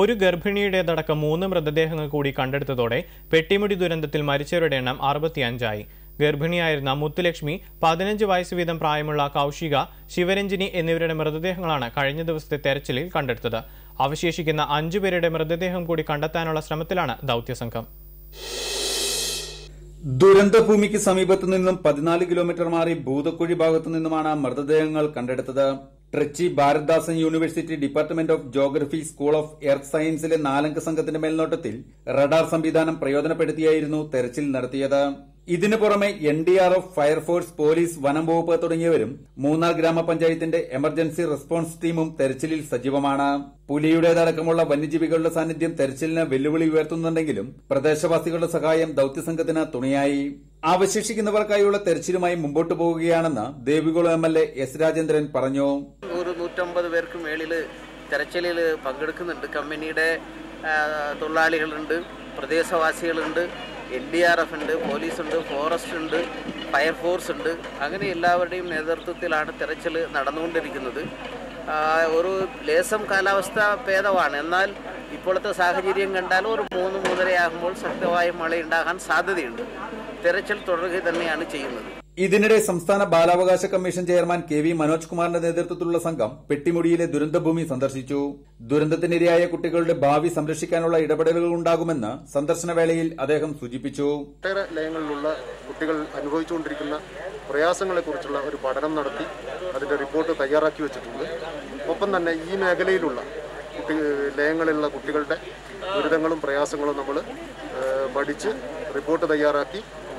ഒരു ഗർഭിണിയുടേതടക്കം 3 മൃതദേഹങ്ങൾ കൂടി കണ്ടെടുത്തതോടെ പെട്ടിമുടി ദുരന്തത്തിൽ മരിച്ചവരുടെ എണ്ണം 65 ആയി. ഗർഭിണിയായിരുന്ന മുത്തുലക്ഷ്മി, 15 വയസ്സ് വീതം പ്രായമുള്ള കൗശിക, ശിവരഞ്ജിനി എന്നിവരുടെ മൃതദേഹങ്ങളാണ് കഴിഞ്ഞ ദിവസത്തെ തെരച്ചിലിൽ കണ്ടെടുത്തത്. അവശേഷിക്കുന്ന 5 പേരുടെ മൃതദേഹം കൂടി കണ്ടെത്താനുള്ള ശ്രമത്തിലാണ് ദൗത്യസംഘം. ദുരന്തഭൂമിക്ക് സമീപത്തു നിന്നും 14 കിലോമീറ്റർ മാറി ഭൂതക്കുഴി ഭാഗത്തു നിന്നുമാണ് മൃതദേഹങ്ങൾ കണ്ടെടുത്തത്. Trichy Bharathidasan university department of geography school of earth സയൻസിലെ 4 അംഗ സംഘത്തിന്റെ മേൽനോട്ടത്തിൽ റഡാർ സംവിധാനം പ്രയോജനപ്പെടുത്തിയായിരുന്നു തെരച്ചിൽ നടത്തിയത്. ഇതിനു പുറമെ NDRF, ഫയർഫോഴ്സ്, പോലീസ്, വനം വകുപ്പ് തുടങ്ങിയവരും മൂന്നാർ ഗ്രാമപഞ്ചായത്തിന്റെ എമർജൻസി റെസ്പോൺസ് ടീമും തെരച്ചിലിൽ സജീവമാണ്. പുലിയുടേതടക്കമുള്ള വന്യജീവികളുടെ സാന്നിധ്യം തെരച്ചിലിന് വെല്ലുവിളി ഉയർത്തുന്നുണ്ടെങ്കിലും പ്രദേശവാസികളുടെ സഹായം ദൌത്യസംഘത്തിന് തുണയായി. അവശേഷിക്കുന്നവർക്കായുള്ള തെരച്ചിലുമായി മുമ്പോട്ട് പോവുകയാണെന്ന് ദേവികുളം MLA S. രാജേന്ദ്രൻ പറഞ്ഞു. 150 പേർക്ക് മേളിൽ തെരച്ചിലിൽ പങ്കെടുക്കുന്നുണ്ട്. കമ്പനിയുടെ തൊഴിലാളികളുണ്ട്, പ്രദേശവാസികളുണ്ട്, NDRF ഉണ്ട്, പോലീസുണ്ട്, ഫോറസ്റ്റ് ഉണ്ട്, ഫയർഫോഴ്സ് ഉണ്ട്. അങ്ങനെ എല്ലാവരുടെയും നേതൃത്വത്തിലാണ് തെരച്ചിൽ നടന്നുകൊണ്ടിരിക്കുന്നത്. ഒരു ലേശം കാലാവസ്ഥ ഭേദമാണ്. എന്നാൽ ഇപ്പോഴത്തെ സാഹചര്യം കണ്ടാൽ ഒരു 3-3:30 ആകുമ്പോൾ ശക്തമായ മഴയുണ്ടാകാൻ സാധ്യതയുണ്ട്. തെരച്ചിൽ തുടരുക തന്നെയാണ് ചെയ്യുന്നത്. ഇതിനിടെ സംസ്ഥാന ബാലാവകാശ കമ്മീഷൻ ചെയർമാൻ KV മനോജ് കുമാറിന്റെ നേതൃത്വത്തിലുള്ള സംഘം പെട്ടിമുടിയിലെ ദുരന്തഭൂമി സന്ദർശിച്ചു. ദുരന്തത്തിനിരയായ കുട്ടികളുടെ ഭാവി സംരക്ഷിക്കാനുള്ള ഇടപെടലുകൾ ഉണ്ടാകുമെന്ന് സന്ദർശനവേളയിൽ അദ്ദേഹം സൂചിപ്പിച്ചു. ഒട്ടേറെ ലയങ്ങളിലുള്ള കുട്ടികൾ അനുഭവിച്ചുകൊണ്ടിരിക്കുന്ന പ്രയാസങ്ങളെക്കുറിച്ചുള്ള ഒരു പഠനം നടത്തി അതിന്റെ റിപ്പോർട്ട് തയ്യാറാക്കി വെച്ചിട്ടുണ്ട്. ഒപ്പം തന്നെ ഈ മേഖലയിലുള്ള ലയങ്ങളിലുള്ള കുട്ടികളുടെ ദുരിതങ്ങളും പ്രയാസങ്ങളും നമ്മൾ പഠിച്ച് റിപ്പോർട്ട് തയ്യാറാക്കി